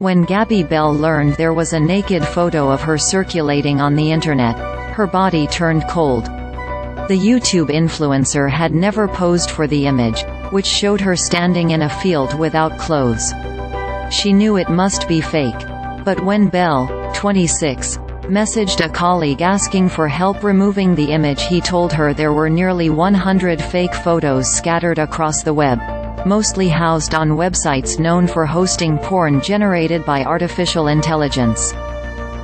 When Gabi Belle learned there was a naked photo of her circulating on the internet, her body turned cold. The YouTube influencer had never posed for the image, which showed her standing in a field without clothes. She knew it must be fake. But when Belle, 26, messaged a colleague asking for help removing the image, he told her there were nearly 100 fake photos scattered across the web, mostly housed on websites known for hosting porn generated by artificial intelligence.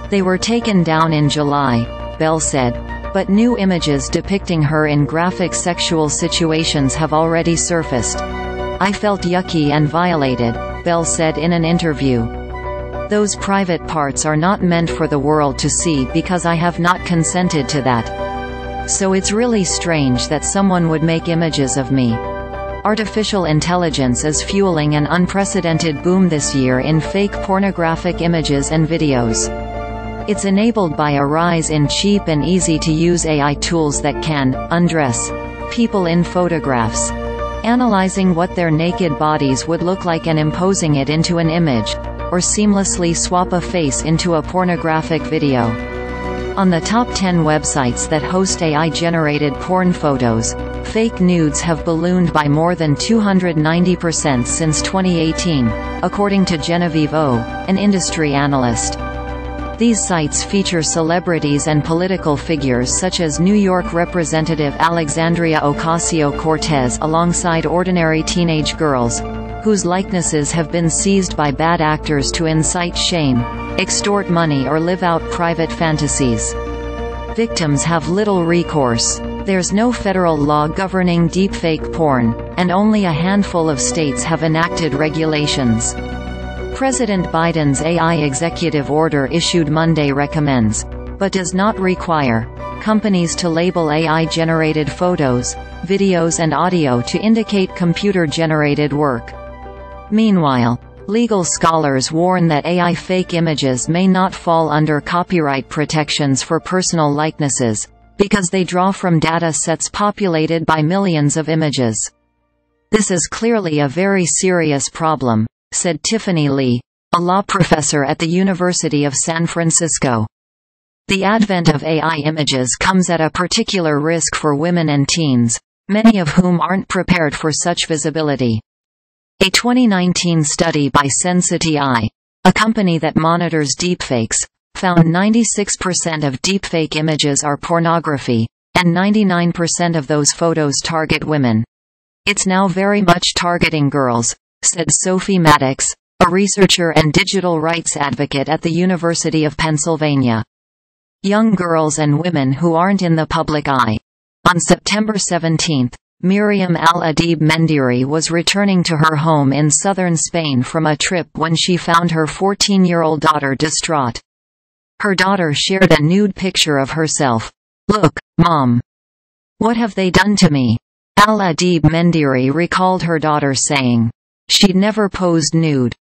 They were taken down in July, Belle said, but new images depicting her in graphic sexual situations have already surfaced. "I felt yucky and violated," Belle said in an interview. "Those private parts are not meant for the world to see because I have not consented to that. So it's really strange that someone would make images of me." Artificial intelligence is fueling an unprecedented boom this year in fake pornographic images and videos. It's enabled by a rise in cheap and easy-to-use AI tools that can undress people in photographs, analyzing what their naked bodies would look like and imposing it into an image, or seamlessly swap a face into a pornographic video. On the top 10 websites that host AI-generated porn photos, fake nudes have ballooned by more than 290% since 2018, according to Genevieve Oh, an industry analyst. These sites feature celebrities and political figures such as New York Representative Alexandria Ocasio-Cortez alongside ordinary teenage girls, whose likenesses have been seized by bad actors to incite shame, extort money, or live out private fantasies. Victims have little recourse. There's no federal law governing deepfake porn, and only a handful of states have enacted regulations. President Biden's AI executive order issued Monday recommends, but does not require, companies to label AI-generated photos, videos, and audio to indicate computer-generated work. Meanwhile, legal scholars warn that AI fake images may not fall under copyright protections for personal likenesses, because they draw from data sets populated by millions of images. "This is clearly a very serious problem," said Tiffany Lee, a law professor at the University of San Francisco. "The advent of AI images comes at a particular risk for women and teens, many of whom aren't prepared for such visibility." A 2019 study by Sensity AI, a company that monitors deepfakes, found 96% of deepfake images are pornography, and 99% of those photos target women. "It's now very much targeting girls," said Sophie Maddox, a researcher and digital rights advocate at the University of Pennsylvania. "Young girls and women who aren't in the public eye." On September 17, Miriam al-Adeeb Mendiri was returning to her home in southern Spain from a trip when she found her 14-year-old daughter distraught. Her daughter shared a nude picture of herself. "Look, Mom. What have they done to me?" Al-Adeeb Mendiri recalled her daughter saying she'd never posed nude.